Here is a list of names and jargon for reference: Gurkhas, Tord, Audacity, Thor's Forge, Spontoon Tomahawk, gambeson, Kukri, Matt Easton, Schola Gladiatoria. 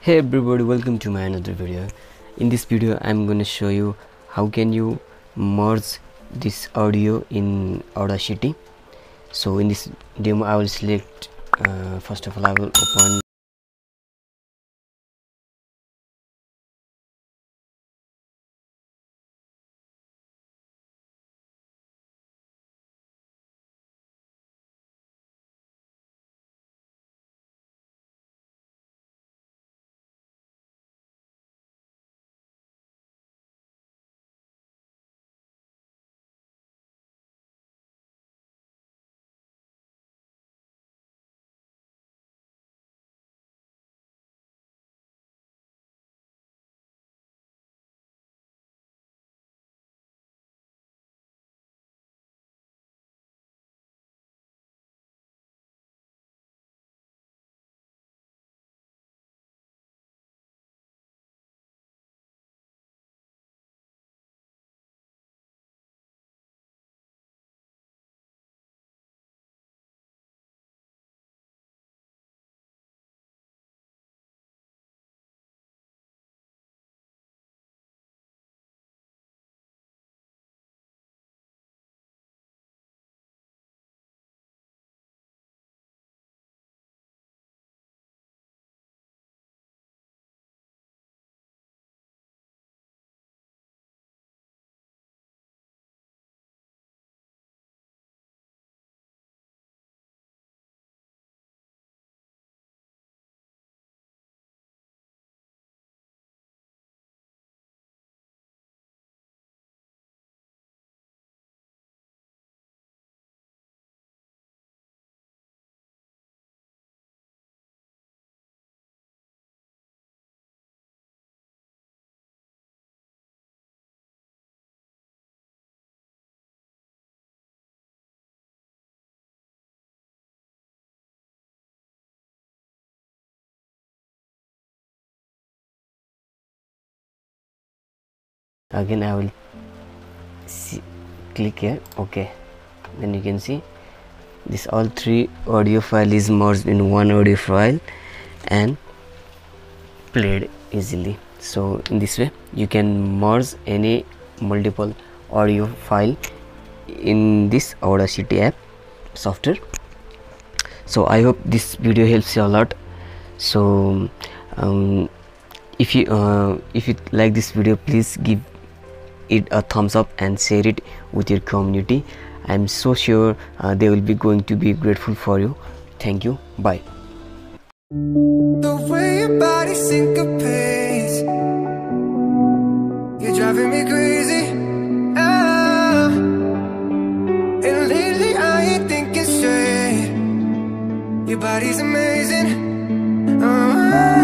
Hey everybody, welcome to my another video. In this video I'm gonna show you how can you merge this audio in Audacity. So in this demo I will select first of all I will open again. I will click here. Okay, then you can see this all three audio file is merged in one audio file and played easily. So in this way you can merge any multiple audio file in this Audacity app software. So I hope this video helps you a lot. So if you like this video, please give it a thumbs up and share it with your community. I'm so sure they will be going to be grateful for you. Thank you. Bye. The way your body syncopates, you're driving me crazy. Ah. And lately I ain't thinking straight. Your body's amazing.